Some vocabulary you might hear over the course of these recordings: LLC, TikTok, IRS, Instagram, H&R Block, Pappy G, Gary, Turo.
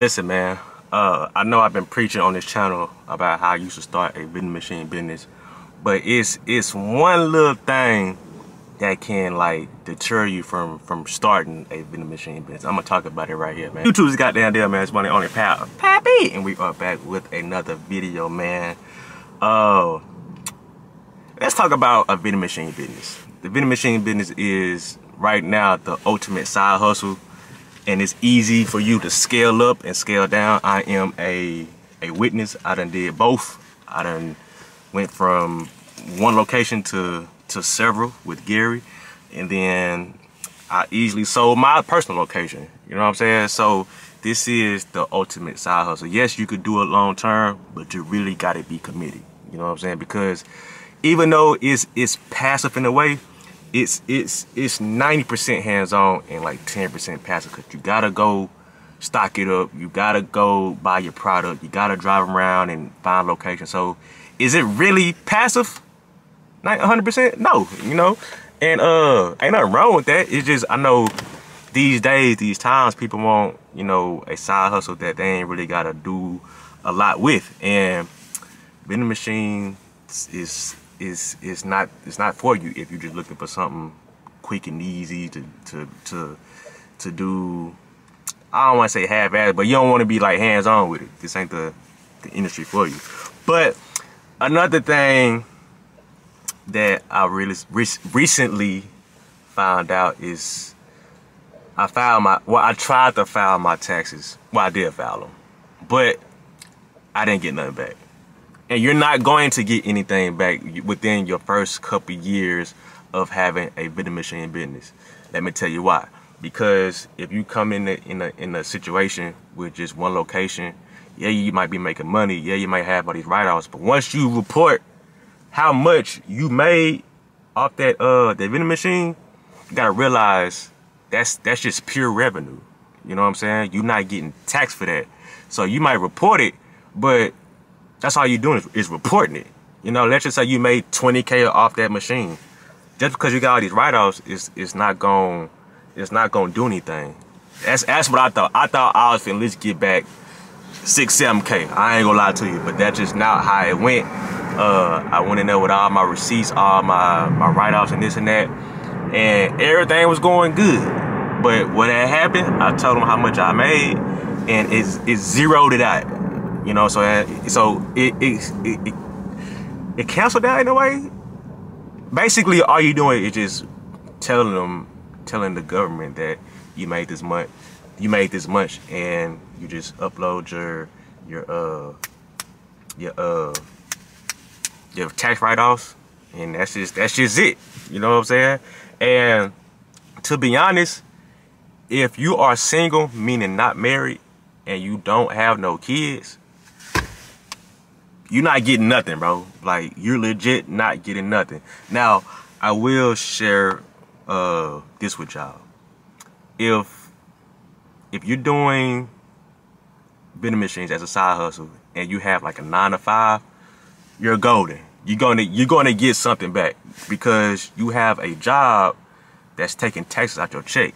Listen, man, I know I've been preaching on this channel about how you should start a vending machine business, but it's one little thing that can like deter you from starting a vending machine business. I'm gonna talk about it right here, man. YouTube's goddamn deal, man. It's money on it, Pappy, and we are back with another video, man. Let's talk about a vending machine business. The vending machine business is right now the ultimate side hustle. And it's easy for you to scale up and scale down. I am a witness. I done did both. I done went from one location to several with Gary. And then I easily sold my personal location. You know what I'm saying? So this is the ultimate side hustle. Yes, you could do it long term, but you really gotta be committed. You know what I'm saying? Because even though it's passive in a way, it's 90% hands-on and like 10% passive, because you gotta go stock it up, you gotta go buy your product, you gotta drive around and find locations. So is it really passive? Like 100%? No, you know? And ain't nothing wrong with that. It's just, I know these days, these times, people want, you know, a side hustle that they ain't really gotta do a lot with. And vending machine is not for you if you're just looking for something quick and easy to do. I don't want to say half-assed, but you don't want to be like hands-on with it. This ain't the industry for you. But another thing that I really recently found out is I tried to file my taxes. Well, I did file them, but I didn't get nothing back. And you're not going to get anything back within your first couple years of having a vending machine business. Let me tell you why. Because if you come in a situation with just one location, yeah, you might be making money. Yeah, you might have all these write-offs. But once you report how much you made off that vending machine, you gotta realize that's just pure revenue. You know what I'm saying? You're not getting taxed for that. So you might report it, but that's all you're doing is reporting it. You know, let's just say you made 20K off that machine. Just because you got all these write-offs, it's not gonna do anything. That's what I thought. I thought I was finna at least get back 6-7K. I ain't gonna lie to you, but that's just not how it went. I went in there with all my receipts, all my write-offs and this and that, and everything was going good. But when that happened, I told them how much I made, and it zeroed it out. You know, so it canceled out in a way. Basically, all you're doing is just telling the government that you made this much, and you just upload your tax write-offs, and that's just it. You know what I'm saying? And to be honest, if you are single, meaning not married, and you don't have no kids, you're not getting nothing, bro. Like, you're legit not getting nothing. Now, I will share this with y'all. If you're doing vending machines as a side hustle and you have like a 9-to-5, you're golden. You're gonna get something back, because you have a job that's taking taxes out your check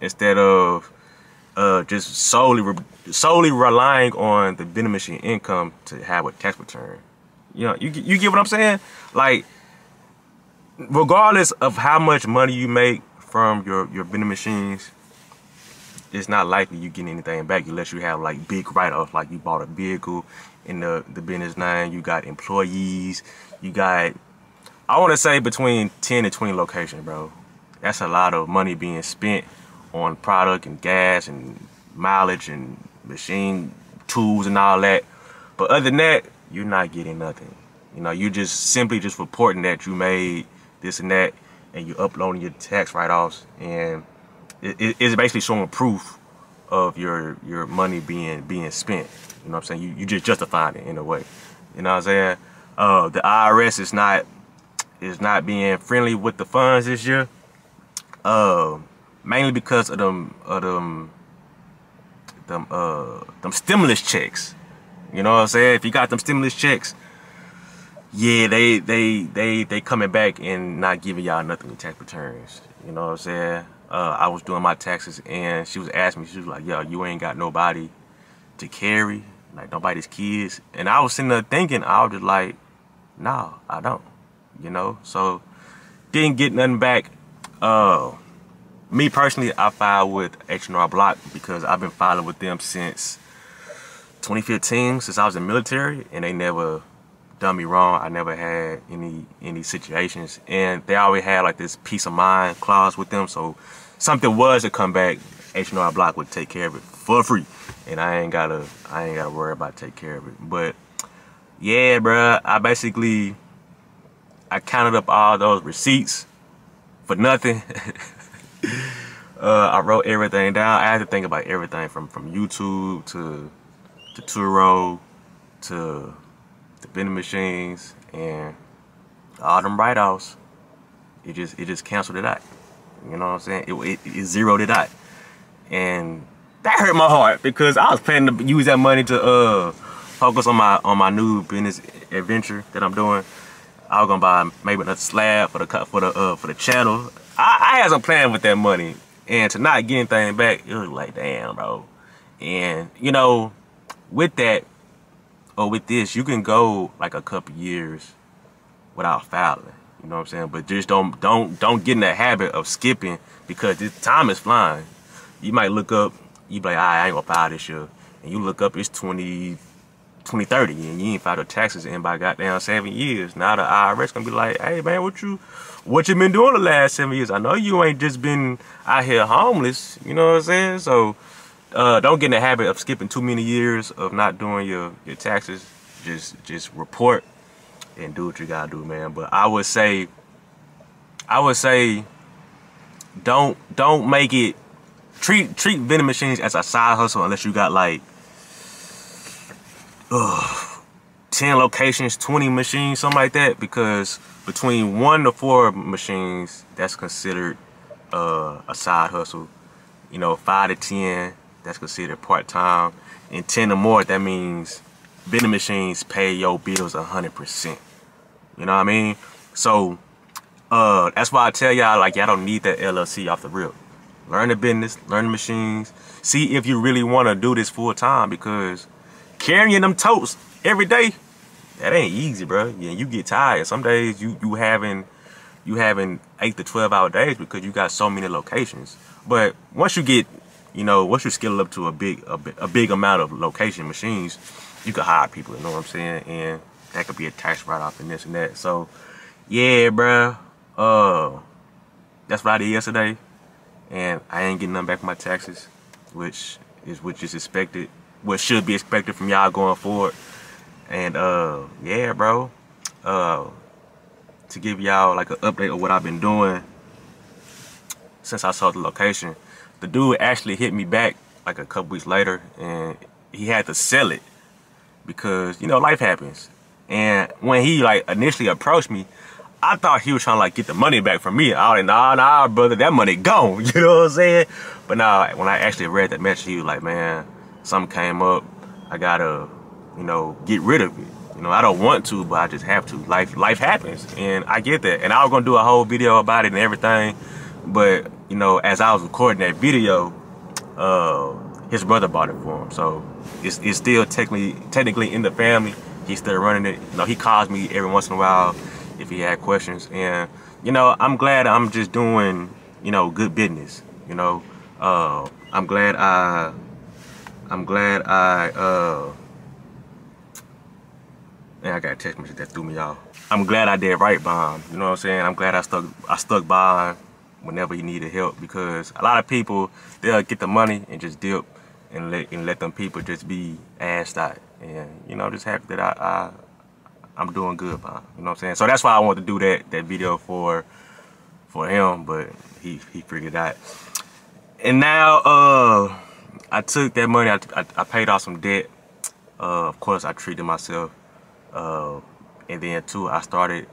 instead of just solely relying on the vending machine income to have a tax return. You know, you get what I'm saying? Like, regardless of how much money you make from your vending machines, it's not likely you get anything back unless you have like big write-offs, like you bought a vehicle in the business name, you got employees, you got, I want to say between 10 and 20 locations, bro. That's a lot of money being spent on product and gas and mileage and machine tools and all that. But other than that, you're not getting nothing. You know, you're just simply reporting that you made this and that, and you're uploading your tax write-offs, and it's basically showing proof of your money being spent. You know what I'm saying? You just justifying it in a way. You know what I'm saying? The IRS is not being friendly with the funds this year. Mainly because of them stimulus checks. You know what I'm saying? If you got them stimulus checks, yeah, they coming back and not giving y'all nothing in tax returns. You know what I'm saying? I was doing my taxes, and she was asking me, she was like, yo, you ain't got nobody to carry, like, nobody's kids. And I was sitting there thinking, I was just like, no, I don't, you know? So, didn't get nothing back. Me personally, I filed with H&R Block because I've been filing with them since 2015, since I was in the military, and they never done me wrong. I never had any situations, and they always had like this peace of mind clause with them. So something was to come back, H&R Block would take care of it for free, and I ain't gotta worry about take care of it. But yeah, bruh, I counted up all those receipts for nothing. I wrote everything down. I had to think about everything from YouTube to Turo to the vending machines and all them write-offs. It just canceled it out. You know what I'm saying? It zeroed it out, and that hurt my heart because I was planning to use that money to focus on my new business adventure that I'm doing. I was gonna buy maybe another slab for the channel. I had some plan with that money, and to not get anything back, it was like, damn, bro. And you know, with that, or with this, you can go like a couple years without fouling. You know what I'm saying? But just don't get in the habit of skipping, because this time is flying. You might look up, you be like, I ain't gonna file this year, and you look up, it's 2030, and you ain't filed your taxes in by goddamn 7 years. Now the IRS gonna be like, hey man, what you been doing the last 7 years? I know you ain't just been out here homeless. You know what I'm saying? So don't get in the habit of skipping too many years of not doing your taxes. Just report and do what you gotta do, man. But I would say don't make it, treat vending machines as a side hustle unless you got like 10 locations, 20 machines, something like that, because between 1 to 4 machines, that's considered a side hustle. You know, 5 to 10, that's considered part-time, and 10 or more, that means vending machines pay your bills 100%. You know what I mean? So that's why I tell y'all, like, y'all don't need that LLC off the rip. Learn the business, learn the machines, see if you really want to do this full-time, because carrying them totes every day, that ain't easy, bro. Yeah, you get tired. Some days you having 8 to 12 hour days because you got so many locations. But once you get, you know, once you scale up to a big amount of location machines, you can hire people. You know what I'm saying? And that could be a tax write off and this and that. So yeah, bro. That's what I did yesterday, and I ain't getting nothing back from my taxes, which is expected. What should be expected from y'all going forward. And yeah, bro, to give y'all like an update of what I've been doing since I saw the location, the dude actually hit me back like a couple weeks later, and he had to sell it because, you know, life happens. And when he like initially approached me, I thought he was trying to like get the money back from me. I was like, nah, brother, that money gone. You know what I'm saying? But nah, when I actually read that message, he was like, man, something came up, I gotta, you know, get rid of it. You know, I don't want to, but I just have to. Life happens, and I get that. And I was gonna do a whole video about it and everything, but you know, as I was recording that video, his brother bought it for him, so it's still technically in the family. He's still running it. You know, he calls me every once in a while if he had questions, and you know, I'm glad I'm just doing, you know, good business. You know, I'm glad I got a text message that threw me off. I'm glad I did right by him. You know what I'm saying? I'm glad I stuck by him whenever he needed help, because a lot of people, they'll get the money and just dip and let them people just be assed out. And you know, just happy that I'm doing good by him. You know what I'm saying? So that's why I wanted to do that video for him, but he figured it out. And now I took that money, I paid off some debt. Of course, I treated myself. And then too, I started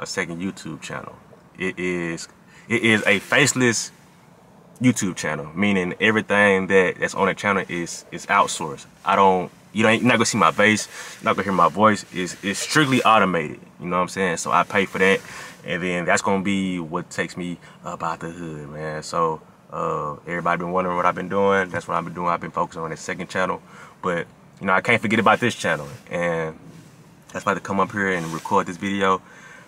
a second YouTube channel. It is a faceless YouTube channel, meaning everything that's on the channel is outsourced. You're not gonna see my face, you're not gonna hear my voice. It's strictly automated, you know what I'm saying? So I pay for that, and then that's gonna be what takes me up out the hood, man. So Everybody been wondering what I've been doing. That's what I've been doing. I've been focusing on that second channel. But, you know, I can't forget about this channel. And that's why I had to come up here and record this video.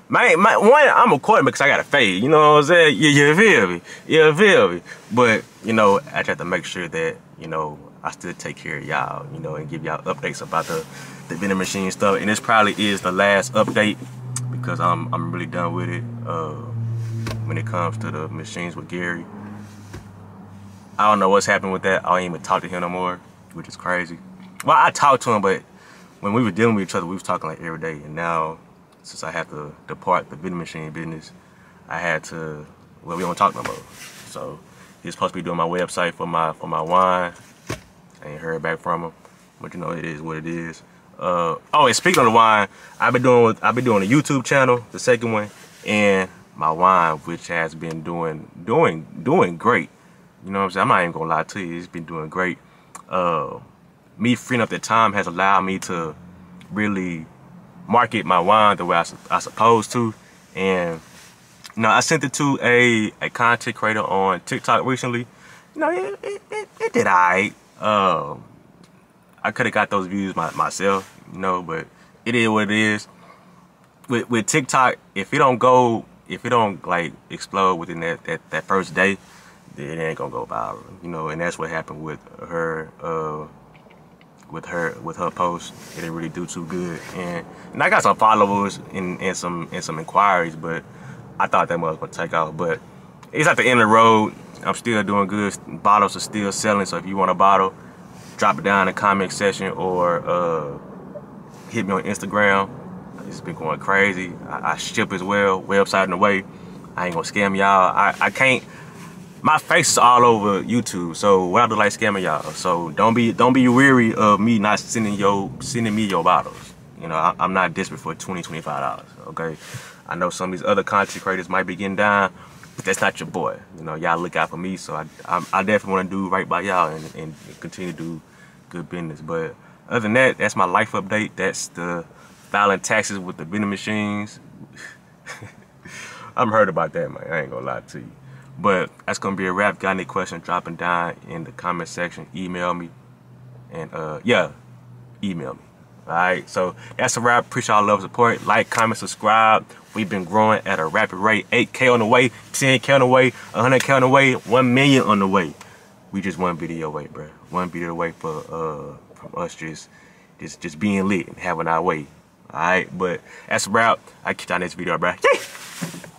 One, I'm recording because I got a fade. You know what I'm saying? You feel me? You feel me? But, you know, I try to make sure that, you know, I still take care of y'all, you know, and give y'all updates about the vending machine stuff. And this probably is the last update because I'm really done with it when it comes to the machines with Gary. I don't know what's happened with that. I don't even talk to him no more, which is crazy. Well, I talked to him, but when we were dealing with each other, we was talking like every day. And now, since I had to depart the vending machine business, I had to, well, we don't talk no more. So he's supposed to be doing my website for my wine. I ain't heard back from him, but you know, it is what it is. Oh, and speaking of the wine, I've been doing a YouTube channel, the second one, and my wine, which has been doing great. You know what I'm saying? I'm not even gonna lie to you, it's been doing great. Me freeing up the time has allowed me to really market my wine the way I supposed to. And you know, I sent it to a content creator on TikTok recently. You know, it did all right. I could have got those views myself, you know, but it is what it is. With TikTok, if it don't like explode within that first day, then it ain't gonna go viral, you know. And that's what happened with her, with her post. It didn't really do too good, and I got some followers and some inquiries, but I thought that was gonna take off. But it's at the end of the road. I'm still doing good. Bottles are still selling, so if you want a bottle, drop it down in the comment section or hit me on Instagram. It's been going crazy. I ship as well, website in the way. I ain't gonna scam y'all. I can't. My face is all over YouTube, so what I do like scamming y'all. So don't be weary of me not sending me your bottles. You know, I'm not desperate for $20, $25. Okay, I know some of these other content creators might be getting down. But that's not your boy. You know, y'all look out for me, so I definitely want to do right by y'all and continue to do good business. But other than that, that's my life update. That's the filing taxes with the vending machines. I'm hurt about that, man. I ain't gonna lie to you. But that's gonna be a wrap. Got any questions, drop them down in the comment section. Email me. And yeah, email me. Alright, so that's a wrap. Appreciate y'all love and support. Like, comment, subscribe. We've been growing at a rapid rate. 8K on the way, 10K on the way, 100K on the way, 1 million on the way. We just one video away, bro. One video away from us just being lit and having our way. Alright, but that's a wrap. I'll catch y'all next video, bro. Yay!